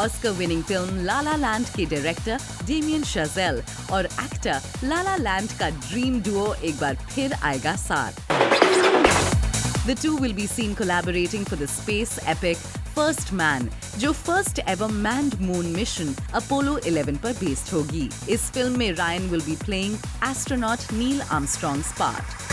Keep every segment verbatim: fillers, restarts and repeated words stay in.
Oscar-winning film La La Land के director Damien Chazelle और actor La La Land का dream duo एक बार फिर आएगा साथ। The two will be seen collaborating for the space epic First Man, जो first ever manned moon mission Apollo eleven पर बेस्ड होगी। इस फिल्म में Ryan will be playing astronaut Neil Armstrong's part.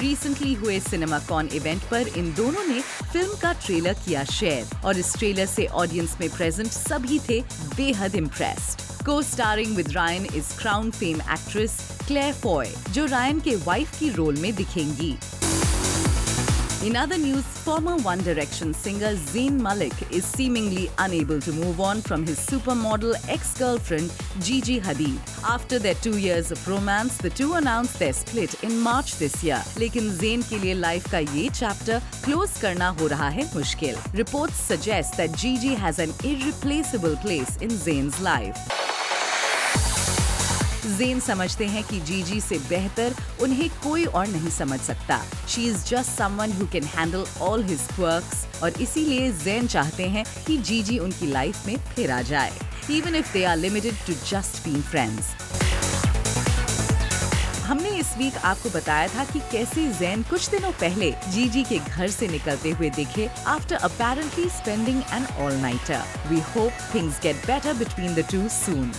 Recently हुए सिनेमाकॉन इवेंट पर इन दोनों ने फिल्म का ट्रेलर किया शेयर और इस ट्रेलर से ऑडियंस में प्रेजेंट सभी थे बेहद इम्प्रेस्ड। को starring with Ryan is Crown fame actress Claire Foy, जो रायन के वाइफ की रोल में दिखेंगी। In other news, former One Direction singer Zayn Malik is seemingly unable to move on from his supermodel ex-girlfriend Gigi Hadid. After their two years of romance, the two announced their split in March this year. लेकिन Zayn के लिए life का ये chapter close करना हो रहा है मुश्किल। Reports suggest that Gigi has an irreplaceable place in Zayn's life. Zayn समझते हैं कि जीजी से बेहतर उन्हें कोई और नहीं समझ सकता। She is just someone who can handle all his quirks और इसीलिए ज़ेन चाहते हैं कि जीजी उनकी लाइफ में फिर आ जाए, even if they are limited to just being friends. हमने इस वीक आपको बताया था कि कैसे ज़ेन कुछ दिनों पहले जीजी के घर से निकलते हुए दिखे after apparently spending an all nighter. We hope things get better between the two soon.